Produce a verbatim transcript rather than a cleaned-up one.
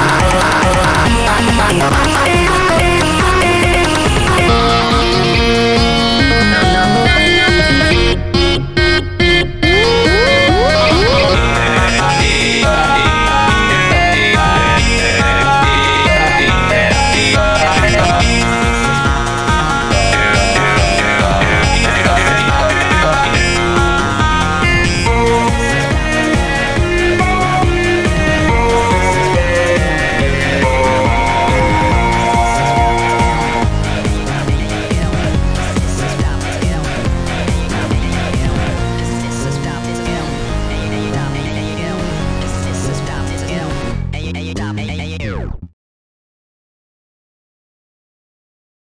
I